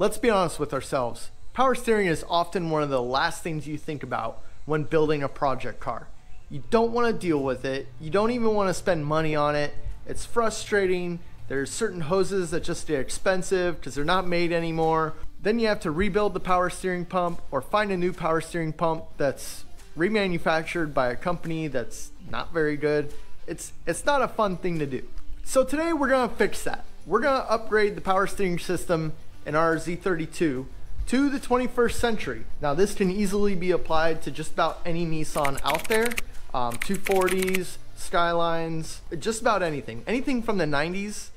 Let's be honest with ourselves. Power steering is often one of the last things you think about when building a project car. You don't want to deal with it. You don't even want to spend money on it. It's frustrating. There's certain hoses that just get expensive because they're not made anymore. Then you have to rebuild the power steering pump or find a new power steering pump that's remanufactured by a company that's not very good. It's not a fun thing to do. So today we're gonna fix that. We're gonna upgrade the power steering system in our Z32 to the 21st century. Now this can easily be applied to just about any Nissan out there, 240s, Skylines, just about anything. Anything from the 90s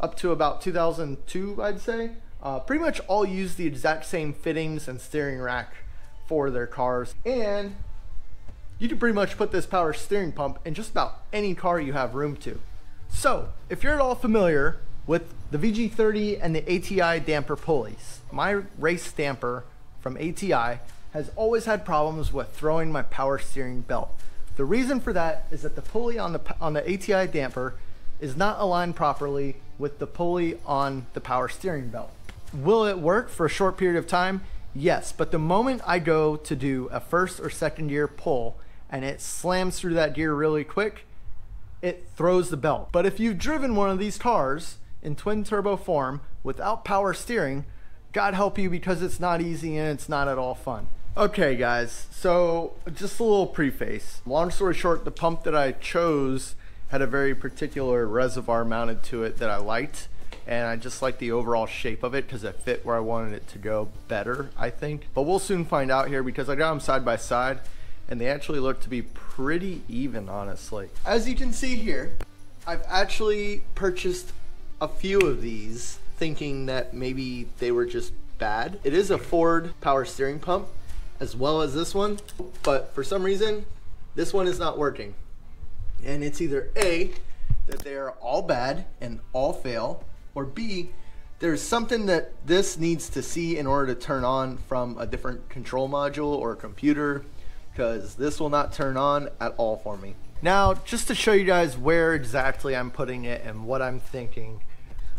up to about 2002, I'd say. Pretty much all use the exact same fittings and steering rack for their cars. And you can pretty much put this power steering pump in just about any car you have room to. So if you're at all familiar with the VG30 and the ATI damper pulleys, my race damper from ATI has always had problems with throwing my power steering belt. The reason for that is that the pulley on the ATI damper is not aligned properly with the pulley on the power steering belt. Will it work for a short period of time? Yes, but the moment I go to do a first or second gear pull and it slams through that gear really quick, it throws the belt. But if you've driven one of these cars in twin turbo form without power steering, God help you, because it's not easy and it's not at all fun. Okay guys, so just a little preface. Long story short, the pump that I chose had a very particular reservoir mounted to it that I liked, and I just liked the overall shape of it because it fit where I wanted it to go better, I think. But we'll soon find out here because I got them side by side and they actually look to be pretty even, honestly. As you can see here, I've actually purchased a few of these thinking that maybe they were just bad. It is a Ford power steering pump, as well as this one, but for some reason this one is not working, and it's either A, that they are all bad and all fail, or B, there's something that this needs to see in order to turn on from a different control module or computer, because this will not turn on at all for me. Now just to show you guys where exactly I'm putting it and what I'm thinking,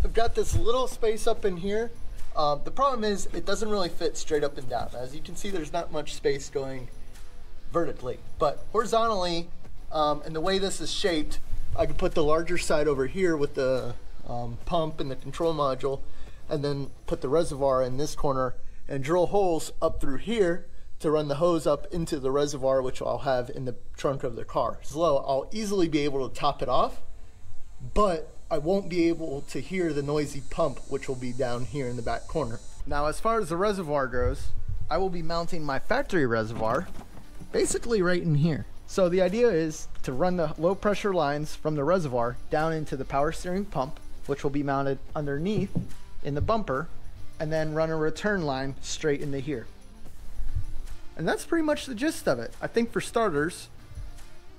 I've got this little space up in here. The problem is it doesn't really fit straight up and down. As you can see, there's not much space going vertically, but horizontally, and the way this is shaped, I could put the larger side over here with the pump and the control module, and then put the reservoir in this corner and drill holes up through here to run the hose up into the reservoir, which I'll have in the trunk of the car. So I'll easily be able to top it off, but I won't be able to hear the noisy pump, which will be down here in the back corner. Now, as far as the reservoir goes, I will be mounting my factory reservoir basically right in here. So the idea is to run the low pressure lines from the reservoir down into the power steering pump, which will be mounted underneath in the bumper, and then run a return line straight into here. And that's pretty much the gist of it. I think for starters,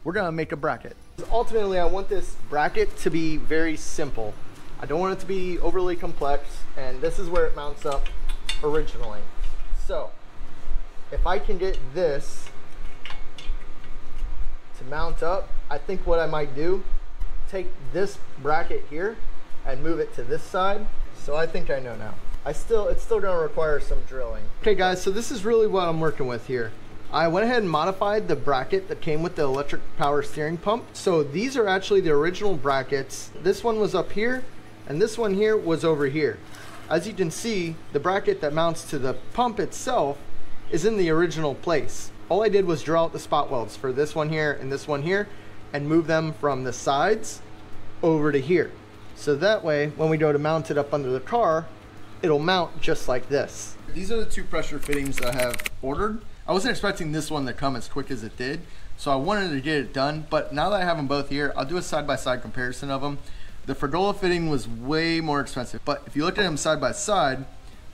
we're gonna make a bracket. Ultimately, I want this bracket to be very simple. I don't want it to be overly complex, and this is where it mounts up originally. So if I can get this to mount up, I think what I might do, take this bracket here and move it to this side. So I think I know now. It's still gonna require some drilling. Okay guys, so this is really what I'm working with here. I went ahead and modified the bracket that came with the electric power steering pump. So these are actually the original brackets. This one was up here, and this one here was over here. As you can see, the bracket that mounts to the pump itself is in the original place. All I did was draw out the spot welds for this one here, and move them from the sides over to here. So that way, when we go to mount it up under the car, it'll mount just like this. These are the two pressure fittings that I have ordered. I wasn't expecting this one to come as quick as it did, so I wanted to get it done, but now that I have them both here, I'll do a side-by-side comparison of them. The Fragola fitting was way more expensive, but if you look at them side-by-side,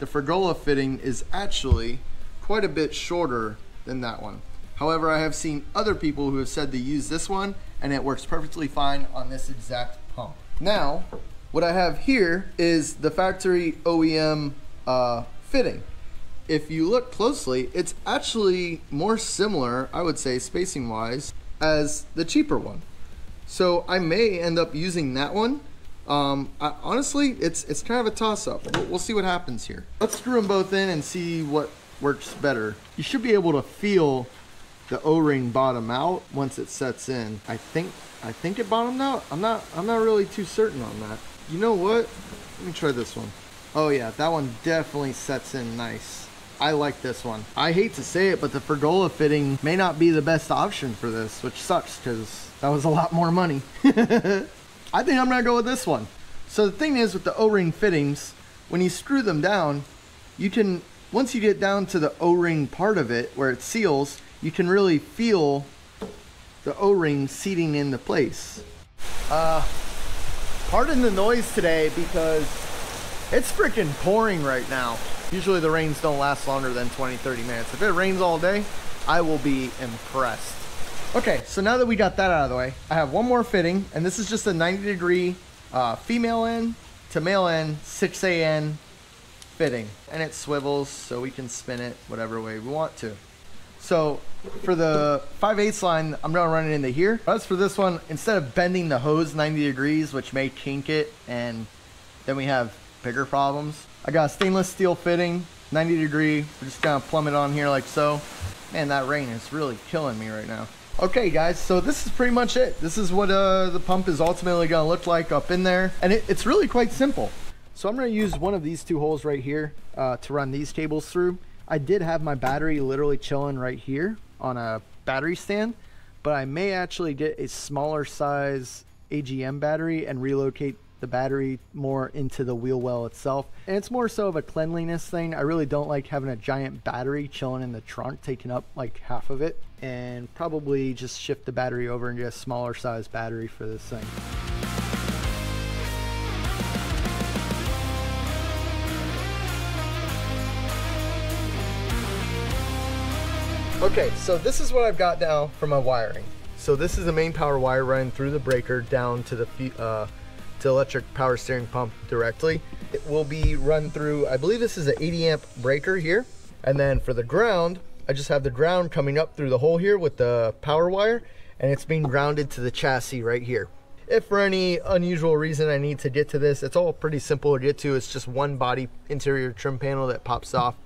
the Fragola fitting is actually quite a bit shorter than that one. However, I have seen other people who have said to use this one, and it works perfectly fine on this exact pump. Now, what I have here is the factory OEM fitting. If you look closely, it's actually more similar, I would say, spacing wise, as the cheaper one. So I may end up using that one Honestly, it's kind of a toss-up. We'll see what happens here. Let's screw them both in and see what works better. You should be able to feel the O-ring bottom out once it sets in. I think it bottomed out. I'm not really too certain on that. You know what? Let me try this one. Oh yeah, that one definitely sets in nice. I like this one. I hate to say it, but the Fragola fitting may not be the best option for this, which sucks because that was a lot more money. I think I'm gonna go with this one. So the thing is with the O-ring fittings, when you screw them down, you can, once you get down to the O-ring part of it where it seals, you can really feel the O-ring seating into place. Pardon the noise today because it's freaking pouring right now. Usually the rains don't last longer than 20, 30 minutes. If it rains all day, I will be impressed. Okay, so now that we got that out of the way, I have one more fitting, and this is just a 90-degree female end to male end 6AN fitting. And it swivels, so we can spin it whatever way we want to. So for the 5/8 line, I'm gonna run it into here. As for this one, instead of bending the hose 90 degrees, which may kink it, and then we have bigger problems, I got a stainless steel fitting, 90 degree. We're just gonna plumb it on here like so. Man, that rain is really killing me right now. Okay guys, so this is pretty much it. This is what the pump is ultimately gonna look like up in there. And it's really quite simple. So I'm gonna use one of these two holes right here to run these cables through. I did have my battery literally chilling right here on a battery stand, but I may actually get a smaller size AGM battery and relocate the battery more into the wheel well itself. And it's more so of a cleanliness thing. I really don't like having a giant battery chilling in the trunk, taking up like half of it, and probably just shift the battery over and get a smaller size battery for this thing. Okay, so this is what I've got now for my wiring. So this is the main power wire running through the breaker down to the electric power steering pump directly. It will be run through, I believe this is an 80 amp breaker here. And then for the ground, I just have the ground coming up through the hole here with the power wire, and it's being grounded to the chassis right here. If for any unusual reason I need to get to this, it's all pretty simple to get to. It's just one body interior trim panel that pops off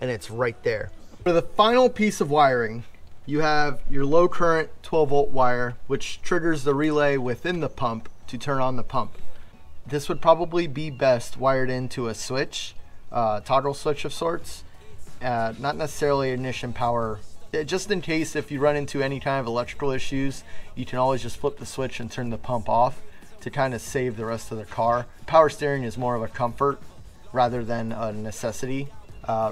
and it's right there. For the final piece of wiring, you have your low current 12 volt wire, which triggers the relay within the pump to turn on the pump. This would probably be best wired into a switch, toggle switch of sorts, not necessarily ignition power. Just in case if you run into any kind of electrical issues, you can always just flip the switch and turn the pump off to kind of save the rest of the car. Power steering is more of a comfort rather than a necessity,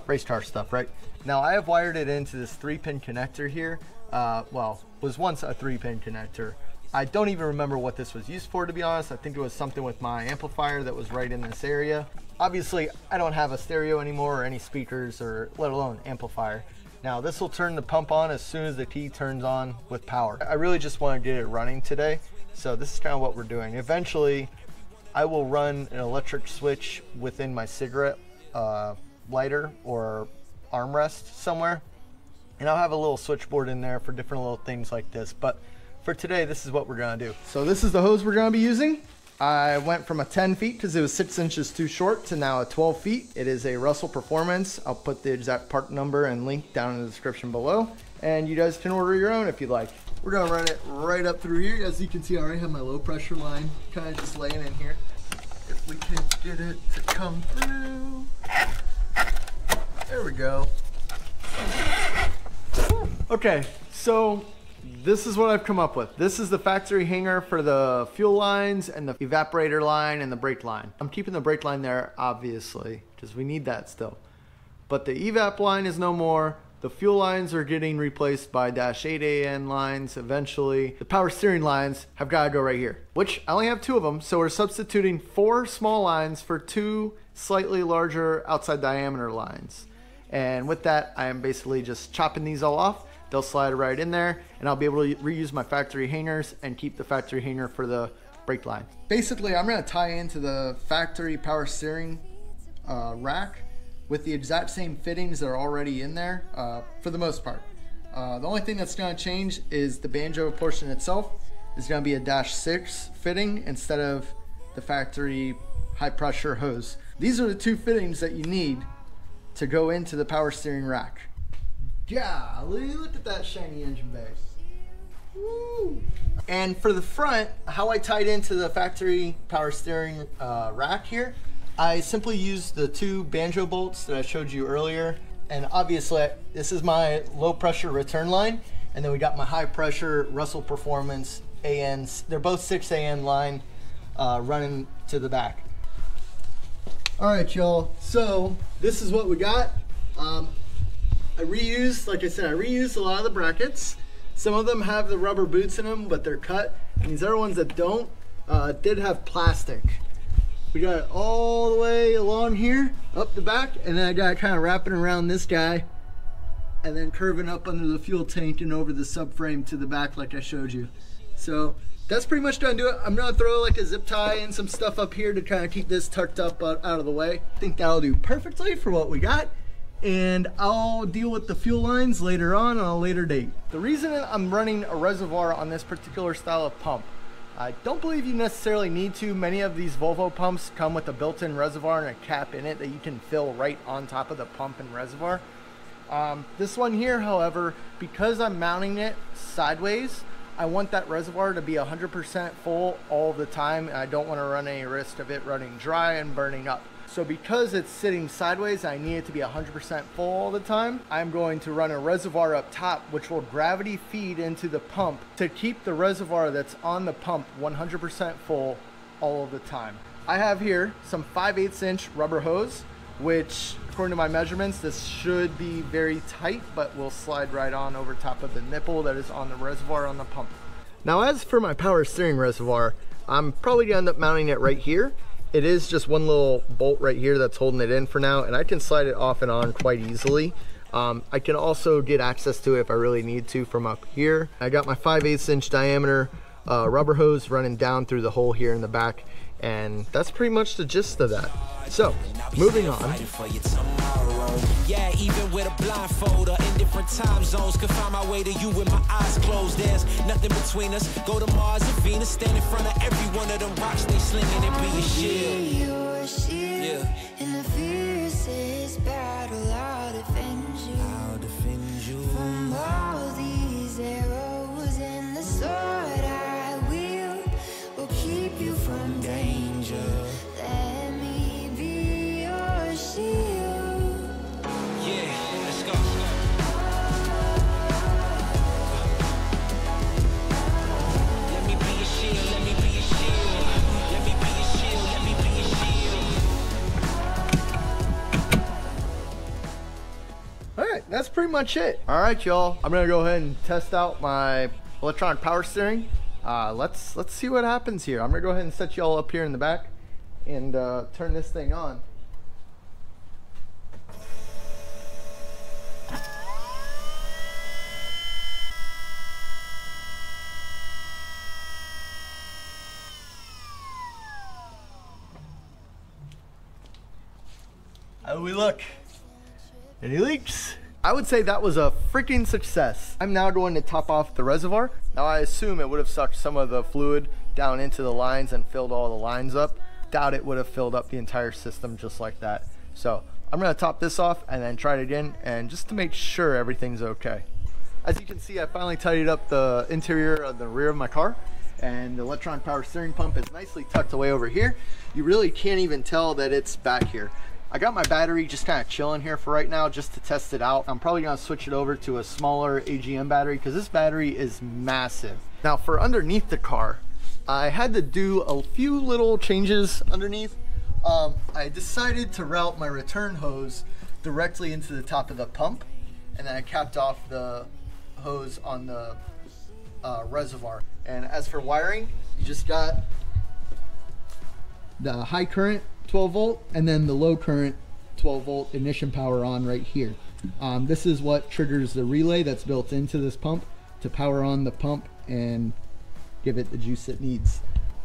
race car stuff, right? Now I have wired it into this 3-pin connector here. Well, was once a 3-pin connector. I don't even remember what this was used for, to be honest. I think it was something with my amplifier that was right in this area. Obviously, I don't have a stereo anymore or any speakers, or let alone amplifier. Now, this will turn the pump on as soon as the key turns on with power. I really just want to get it running today, so this is kind of what we're doing. Eventually, I will run an electric switch within my cigarette lighter or armrest somewhere, and I'll have a little switchboard in there for different little things like this, but for today, this is what we're gonna do. So this is the hose we're gonna be using. I went from a 10 feet, because it was 6 inches too short, to now a 12 feet. It is a Russell Performance. I'll put the exact part number and link down in the description below. And you guys can order your own if you'd like. We're gonna run it right up through here. As you can see, I already have my low pressure line kind of just laying in here. If we can get it to come through. There we go. Okay, so this is what I've come up with. This is the factory hanger for the fuel lines and the evaporator line and the brake line. I'm keeping the brake line there, obviously, because we need that still. But the evap line is no more. The fuel lines are getting replaced by dash 8AN lines eventually. The power steering lines have got to go right here, which I only have 2 of them. So we're substituting 4 small lines for 2 slightly larger outside diameter lines. And with that, I am basically just chopping these all off. They'll slide right in there, and I'll be able to reuse my factory hangers and keep the factory hanger for the brake line. Basically, I'm gonna tie into the factory power steering rack with the exact same fittings that are already in there for the most part. The only thing that's gonna change is the banjo portion itself is gonna be a dash 6 fitting instead of the factory high pressure hose. These are the two fittings that you need to go into the power steering rack. Golly, look at that shiny engine bay. Woo. And for the front, how I tied into the factory power steering rack here, I simply used the two banjo bolts that I showed you earlier. And obviously, this is my low pressure return line. And then we got my high pressure Russell Performance ANs. They're both 6AN line running to the back. All right, y'all. So this is what we got. I reused, like I said, I reused a lot of the brackets. Some of them have the rubber boots in them, but they're cut. And these other ones that don't did have plastic. We got it all the way along here, up the back, and then I got it kind of wrapping around this guy and then curving up under the fuel tank and over the subframe to the back like I showed you. So that's pretty much gonna do it. I'm gonna throw like a zip tie and some stuff up here to kind of keep this tucked up out of the way. I think that'll do perfectly for what we got. And I'll deal with the fuel lines later on a later date. The reason I'm running a reservoir on this particular style of pump, I don't believe you necessarily need to. Many of these Volvo pumps come with a built-in reservoir and a cap in it that you can fill right on top of the pump and reservoir. This one here, however, because I'm mounting it sideways, I want that reservoir to be 100% full all the time, and I don't want to run any risk of it running dry and burning up. So because it's sitting sideways, I need it to be 100% full all the time. I'm going to run a reservoir up top, which will gravity feed into the pump to keep the reservoir that's on the pump 100% full all of the time. I have here some 5/8" rubber hose, which according to my measurements, this should be very tight, but will slide right on over top of the nipple that is on the reservoir on the pump. Now, as for my power steering reservoir, I'm probably gonna end up mounting it right here. It is just one little bolt right here that's holding it in for now, and I can slide it off and on quite easily. I can also get access to it if I really need to from up here. I got my 5/8" diameter rubber hose running down through the hole here in the back, and that's pretty much the gist of that. So, moving on. Yeah, even with a blindfold or in different time zones, could find my way to you with my eyes closed. There's nothing between us. Go to Mars and Venus, stand in front of every one of them rocks they slinging and be a shield. Yeah. And the fiercest battle, I'll defend you. I'll defend you from all these arrows, and the sword I will keep you from danger. Let me be your shield. That's pretty much it. All right, y'all. I'm gonna go ahead and test out my electronic power steering. Let's see what happens here. I'm gonna go ahead and set y'all up here in the back and turn this thing on. How do we look? Any leaks? I would say that was a freaking success. I'm now going to top off the reservoir. Now I assume it would have sucked some of the fluid down into the lines and filled all the lines up. Doubt it would have filled up the entire system just like that. So I'm gonna top this off and then try it again, and just to make sure everything's okay. As you can see, I finally tidied up the interior of the rear of my car, and the electronic power steering pump is nicely tucked away over here. You really can't even tell that it's back here. I got my battery just kind of chilling here for right now just to test it out. I'm probably gonna switch it over to a smaller AGM battery because this battery is massive. Now for underneath the car, I had to do a few little changes underneath. I decided to route my return hose directly into the top of the pump, and then I capped off the hose on the reservoir. And as for wiring, you just got the high current 12 volt and then the low current 12 volt ignition power on right here. This is what triggers the relay that's built into this pump to power on the pump and give it the juice it needs.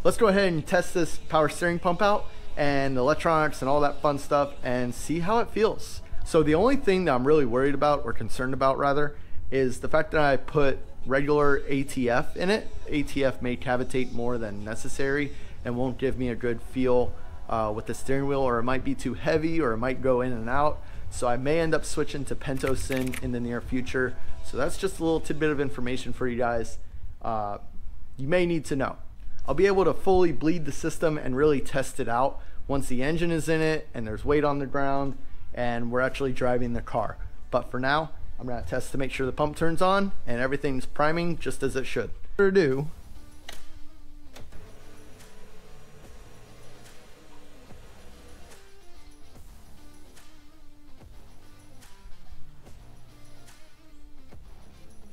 Let's go ahead and test this power steering pump out and the electronics and all that fun stuff and see how it feels. So the only thing that I'm really worried about, or concerned about rather, is the fact that I put regular ATF in it. ATF may cavitate more than necessary, and won't give me a good feel with the steering wheel, or it might be too heavy, or it might go in and out. So I may end up switching to Pentosin in the near future. So that's just a little tidbit of information for you guys. You may need to know. I'll be able to fully bleed the system and really test it out once the engine is in it and there's weight on the ground and we're actually driving the car. But for now, I'm gonna test to make sure the pump turns on and everything's priming just as it should. Without further ado,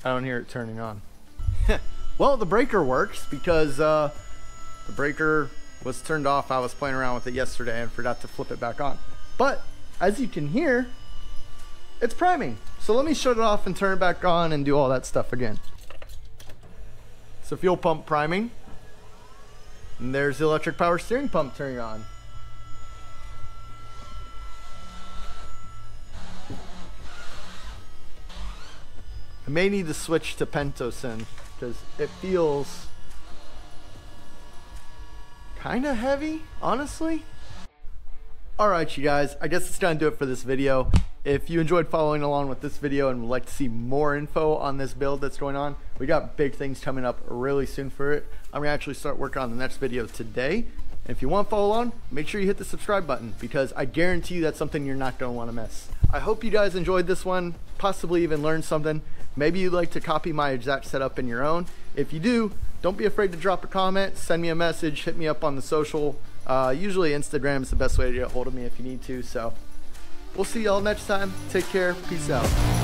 I don't hear it turning on. Well, the breaker works because the breaker was turned off. I was playing around with it yesterday and forgot to flip it back on. But as you can hear, it's priming. So let me shut it off and turn it back on and do all that stuff again. So fuel pump priming. And there's the electric power steering pump turning on. I may need to switch to Pentosin because it feels kind of heavy, honestly. All right, you guys, I guess it's gonna do it for this video. If you enjoyed following along with this video and would like to see more info on this build that's going on, we got big things coming up really soon for it. I'm gonna actually start working on the next video today. And if you want to follow along, make sure you hit the subscribe button because I guarantee you that's something you're not going to want to miss. I hope you guys enjoyed this one, possibly even learned something. Maybe you'd like to copy my exact setup in your own. If you do, don't be afraid to drop a comment, send me a message, hit me up on the social. Usually Instagram is the best way to get a hold of me if you need to. So we'll see y'all next time. Take care. Peace out.